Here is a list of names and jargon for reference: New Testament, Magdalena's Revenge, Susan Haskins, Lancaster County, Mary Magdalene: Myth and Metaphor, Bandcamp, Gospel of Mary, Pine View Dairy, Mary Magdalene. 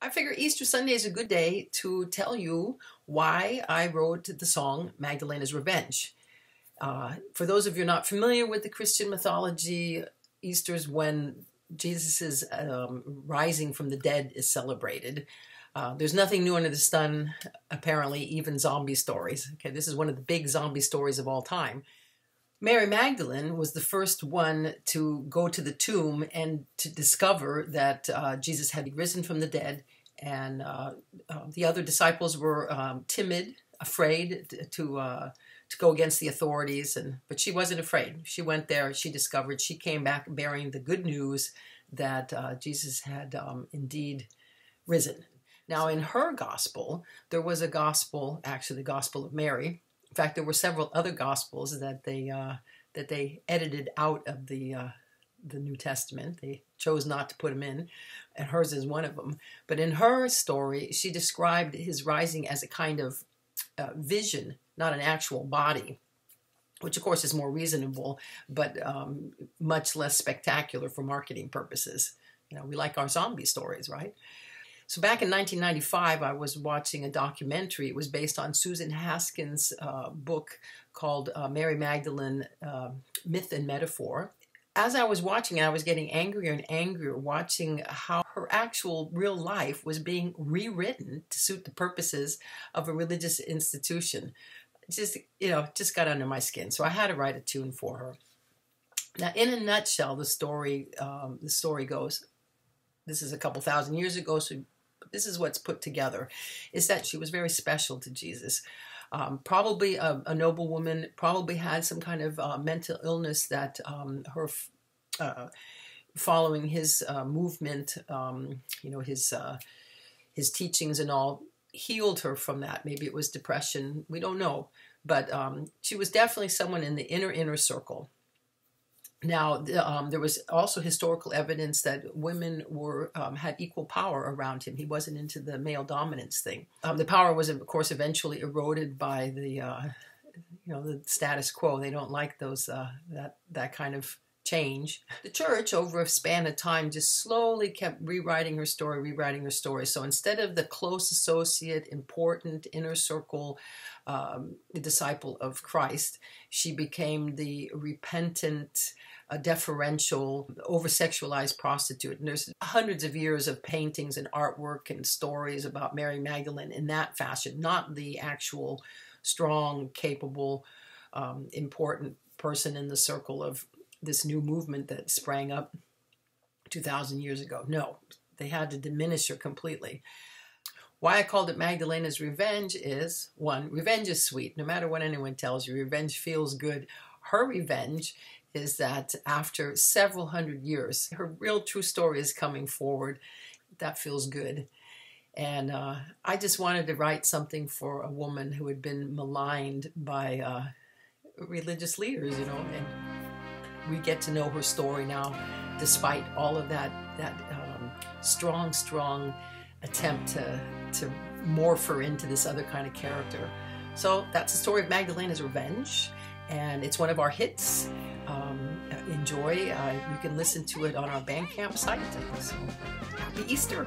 I figure Easter Sunday is a good day to tell you why I wrote the song Magdalena's Revenge. For those of you not familiar with the Christian mythology, Easter is when Jesus' rising from the dead is celebrated. There's nothing new under the sun, apparently, even zombie stories. Okay, this is one of the big zombie stories of all time. Mary Magdalene was the first one to go to the tomb and to discover that Jesus had risen from the dead, and the other disciples were timid, afraid to go against the authorities, but she wasn't afraid. She went there, she discovered, she came back bearing the good news that Jesus had indeed risen. Now in her gospel, there was a gospel, actually the Gospel of Mary. In fact, there were several other gospels that they edited out of the New Testament. They chose not to put them in, and hers is one of them. But in her story, she described his rising as a kind of vision, not an actual body, which of course is more reasonable, but much less spectacular for marketing purposes. You know, we like our zombie stories, right? So back in 1995, I was watching a documentary. It was based on Susan Haskins' book called Mary Magdalene: Myth and Metaphor. As I was watching it, I was getting angrier and angrier watching how her actual real life was being rewritten to suit the purposes of a religious institution. Just got under my skin. So I had to write a tune for her. Now, in a nutshell, the story goes, this is a couple thousand years ago, so this is what's put together, is that she was very special to Jesus. Probably a noble woman, probably had some kind of mental illness that following his movement, you know, his teachings and all, healed her from that. Maybe it was depression. We don't know. But she was definitely someone in the inner circle. Now, there was also historical evidence that women were had equal power around him. He wasn't into the male dominance thing. The power was, of course, eventually eroded by the, you know, the status quo. They don't like those that kind of change. The church, over a span of time, just slowly kept rewriting her story. So instead of the close associate, important inner circle disciple of Christ, she became the repentant, deferential, over-sexualized prostitute. And there's hundreds of years of paintings and artwork and stories about Mary Magdalene in that fashion, not the actual strong, capable, important person in the circle of this new movement that sprang up 2,000 years ago. No, they had to diminish her completely. Why I called it Magdalena's Revenge is, one, revenge is sweet. No matter what anyone tells you, revenge feels good. Her revenge is that after several hundred years, her real true story is coming forward. That feels good. And I just wanted to write something for a woman who had been maligned by religious leaders, you know, and we get to know her story now, despite all of that strong attempt to morph her into this other kind of character. So that's the story of Magdalena's Revenge, and it's one of our hits. Enjoy. You can listen to it on our Bandcamp site. So happy Easter.